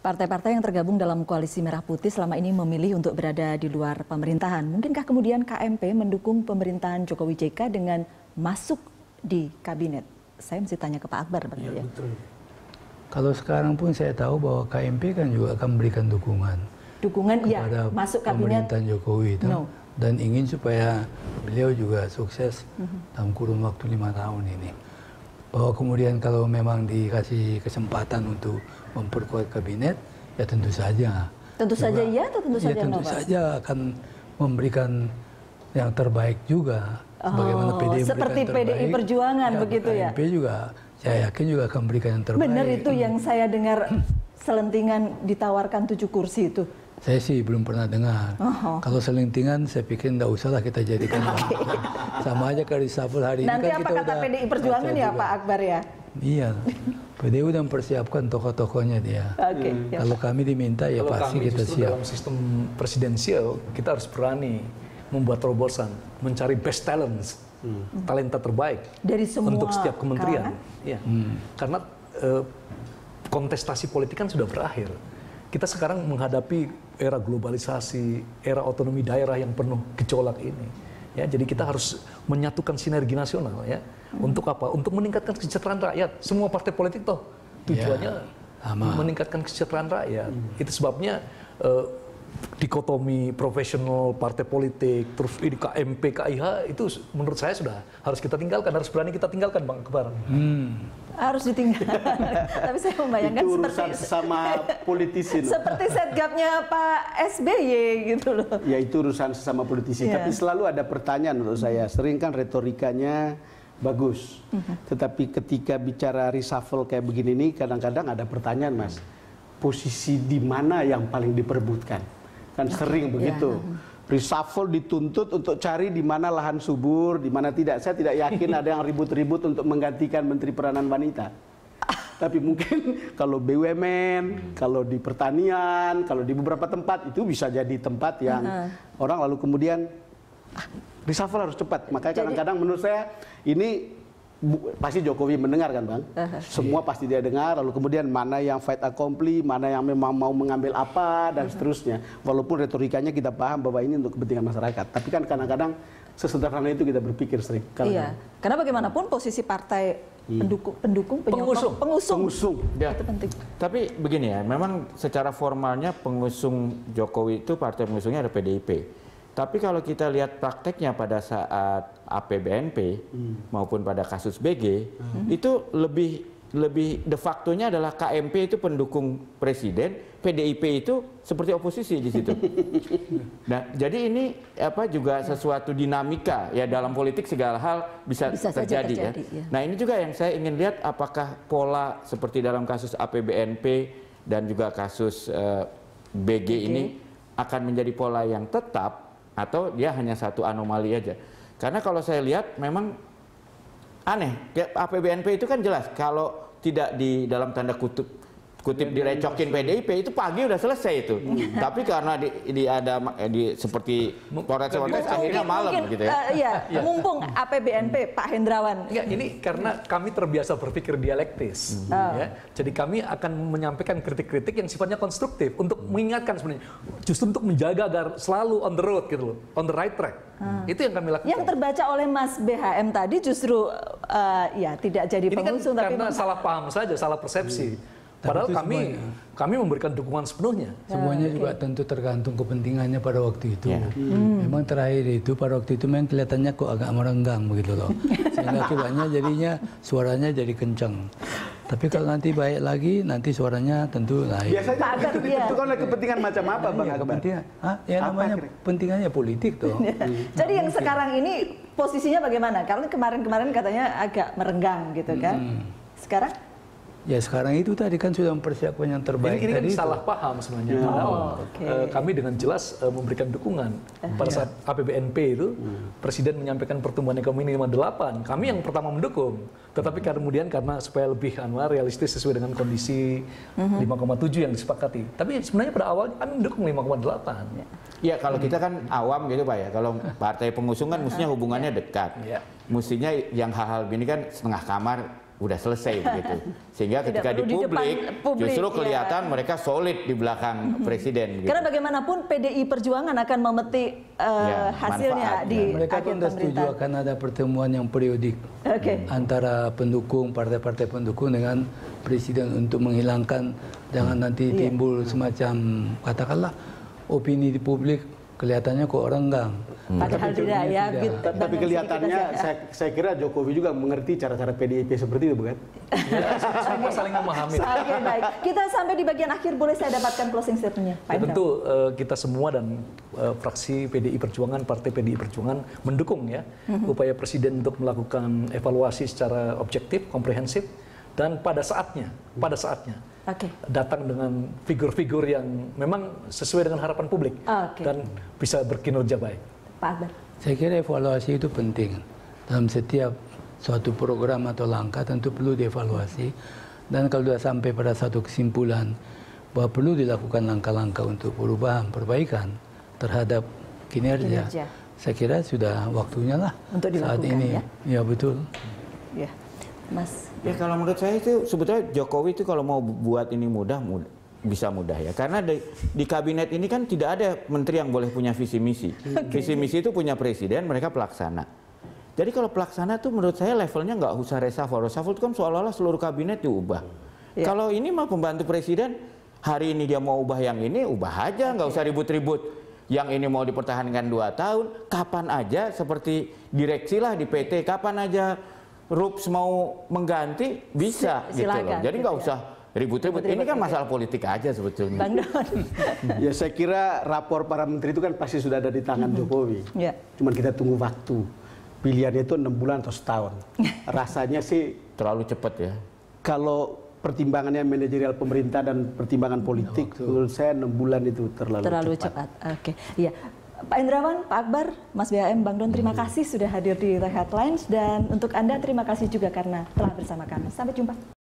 Partai-partai yang tergabung dalam koalisi Merah Putih selama ini memilih untuk berada di luar pemerintahan. Mungkinkah kemudian KMP mendukung pemerintahan Jokowi JK dengan masuk di kabinet? Saya mesti tanya ke Pak Akbar. Ya, betul. Kalau sekarang pun saya tahu bahwa KMP kan juga akan memberikan dukungan. Dukungan kepada masuk kabinet pemerintahan Jokowi. No. Dan ingin supaya beliau juga sukses dalam kurun waktu 5 tahun ini. Bahwa kemudian kalau memang dikasih kesempatan untuk memperkuat kabinet, ya tentu saja. Tentu juga, saja ya atau tentu saja no? Ya tentu saja akan memberikan yang terbaik juga. Bagaimana PDI seperti PDI Perjuangan ya, begitu ya? KMP juga, saya yakin juga akan memberikan yang terbaik. Benar itu yang saya dengar selentingan ditawarkan 7 kursi itu? Saya sih belum pernah dengar. Kalau selentingan saya pikir tidak usahlah kita jadikan. Sama aja kalau reshuffle hari ini. Nanti kan apa kata PDI Perjuangan ya Pak Akbar ya? Iya, PDI sudah mempersiapkan tokoh-tokohnya dia. Kalau kami diminta ya kalau pasti kita siap. Dalam sistem presidensial kita harus berani membuat terobosan, mencari best talents, talenta terbaik dari semua untuk setiap kementerian. Ya. Karena kontestasi politik kan sudah berakhir. Kita sekarang menghadapi era globalisasi, era otonomi daerah yang penuh gejolak ini. Ya, jadi kita harus menyatukan sinergi nasional ya. Untuk apa? Untuk meningkatkan kesejahteraan rakyat. Semua partai politik toh tujuannya meningkatkan kesejahteraan rakyat. Itu sebabnya dikotomi profesional partai politik terus ini KMP, KIH itu menurut saya sudah harus kita tinggalkan, harus berani kita tinggalkan Bang Akbar. Harus ditinggalkan. Tapi saya membayangkan itu urusan seperti sesama politisi. Seperti setgapnya Pak SBY gitu loh. Ya itu urusan sesama politisi. Yeah. Tapi selalu ada pertanyaan menurut saya. Sering kan retorikanya bagus. Tetapi ketika bicara reshuffle kayak begini nih kadang-kadang ada pertanyaan Mas. Posisi di mana yang paling diperebutkan? Kan sering begitu. Yeah. Reshuffle dituntut untuk cari di mana lahan subur, di mana tidak. Saya tidak yakin ada yang ribut-ribut untuk menggantikan Menteri Peranan Wanita. Tapi mungkin kalau BUMN, kalau di pertanian, kalau di beberapa tempat itu bisa jadi tempat yang orang lalu kemudian reshuffle harus cepat. Makanya kadang-kadang menurut saya ini pasti Jokowi mendengar kan Bang, semua pasti dia dengar, lalu kemudian mana yang fait accompli, mana yang memang mau mengambil apa dan seterusnya. Walaupun retorikanya kita paham bahwa ini untuk kepentingan masyarakat, tapi kan kadang-kadang sesederhana itu kita berpikir sering. Iya, karena bagaimanapun posisi partai pengusung ya. Itu penting. Tapi begini ya, memang secara formalnya pengusung Jokowi itu partai pengusungnya ada PDIP. Tapi kalau kita lihat prakteknya pada saat APBNP maupun pada kasus BG itu lebih de facto-nya adalah KMP itu pendukung presiden, PDIP itu seperti oposisi di situ. Nah, jadi ini apa juga sesuatu dinamika ya dalam politik segala hal bisa terjadi ya. Nah, ini juga yang saya ingin lihat apakah pola seperti dalam kasus APBNP dan juga kasus BG ini akan menjadi pola yang tetap atau dia hanya satu anomali aja. Karena kalau saya lihat memang aneh. APBNP itu kan jelas kalau tidak di dalam tanda kutip direcokin PDIP itu pagi udah selesai itu. Tapi karena ada seperti korek-korek akhirnya malam mungkin, gitu ya. Mumpung APBNP Pak Hendrawan. Enggak, ini karena kami terbiasa berpikir dialektis. Ya. Jadi kami akan menyampaikan kritik-kritik yang sifatnya konstruktif untuk mengingatkan sebenarnya. Justru untuk menjaga agar selalu on the road gitu loh, on the right track. Itu yang kami lakukan. Yang terbaca oleh Mas BHM tadi justru ya tidak jadi pengusung kan, tapi karena salah paham saja, salah persepsi. Padahal kami memberikan dukungan sepenuhnya. Semuanya juga tentu tergantung kepentingannya pada waktu itu. Memang terakhir itu pada waktu itu memang kelihatannya kok agak merenggang begitu loh. Sehingga akibatnya jadinya suaranya jadi kencang. Tapi kalau nanti baik lagi, nanti suaranya tentu naik. Biasanya itu ditentukan oleh kepentingan macam apa Bang Akbar? Ya namanya kepentingannya politik toh. Jadi yang sekarang ini posisinya bagaimana? Karena kemarin-kemarin katanya agak merenggang gitu kan. Sekarang? Ya sekarang itu tadi kan sudah mempersiapkan yang terbaik. Ini kan salah paham sebenarnya. Kami dengan jelas memberikan dukungan pada saat APBNP itu Presiden menyampaikan pertumbuhan ekonomi 5,8. Kami yang pertama mendukung. Tetapi kemudian karena supaya lebih realistis sesuai dengan kondisi 5,7 yang disepakati. Tapi sebenarnya pada awalnya kami mendukung 5,8. Ya kalau kita kan awam gitu Pak ya. Kalau partai pengusung kan mestinya hubungannya dekat. Mestinya yang hal-hal gini kan setengah kamar udah selesai begitu. Sehingga ketika di publik justru kelihatan mereka solid di belakang presiden. Gitu. Karena bagaimanapun PDI Perjuangan akan memetik hasilnya manfaatnya. Di mereka akhir pemerintahan. Mereka setuju akan ada pertemuan yang periodik antara pendukung, partai-partai pendukung dengan presiden untuk menghilangkan jangan nanti timbul semacam katakanlah opini di publik kelihatannya kok renggang. Padahal tidak ya, gitu. Tapi kelihatannya saya kira Jokowi juga mengerti cara-cara PDIP seperti itu, bukan? Ya, semua saling memahami. Oke, baik. Kita sampai di bagian akhir, boleh saya dapatkan closing statement-nya? Ya, tentu kita semua dan fraksi PDI Perjuangan, Partai PDI Perjuangan mendukung ya upaya Presiden untuk melakukan evaluasi secara objektif, komprehensif dan pada saatnya. Okay. Datang dengan figur-figur yang memang sesuai dengan harapan publik dan bisa berkinerja baik. Pak Akbar. Saya kira evaluasi itu penting. Dalam setiap suatu program atau langkah tentu perlu dievaluasi. Dan kalau sudah sampai pada satu kesimpulan bahwa perlu dilakukan langkah-langkah untuk perubahan, perbaikan terhadap kinerja. Saya kira sudah waktunya lah untuk saat ini. Ya, betul. Ya, Mas. Ya, kalau menurut saya itu sebetulnya Jokowi itu kalau mau buat ini mudah. Bisa mudah ya, karena di kabinet ini kan tidak ada menteri yang boleh punya visi misi. Visi misi itu punya presiden, mereka pelaksana. Jadi kalau pelaksana tuh menurut saya levelnya nggak usah reshuffle. Reshuffle itu kan seolah-olah seluruh kabinet diubah. Ya. Kalau ini mah pembantu presiden, hari ini dia mau ubah yang ini, ubah aja, nggak usah ribut-ribut. Yang ini mau dipertahankan 2 tahun, kapan aja seperti direksi lah di PT, kapan aja Rups mau mengganti bisa gitu loh. Jadi nggak usah ribut-ribut. Ini kan masalah politik aja sebetulnya. Bang Don. Ya, saya kira rapor para menteri itu kan pasti sudah ada di tangan Jokowi. Yeah. Cuman kita tunggu waktu. Pilihannya itu 6 bulan atau setahun. Rasanya sih terlalu cepat ya. Kalau pertimbangannya manajerial pemerintah dan pertimbangan politik, menurut saya 6 bulan itu terlalu cepat. Oke. Iya. Pak Hendrawan, Pak Akbar, Mas BHM, Bang Don, terima kasih sudah hadir di The Headlines. Dan untuk Anda, terima kasih juga karena telah bersama kami. Sampai jumpa.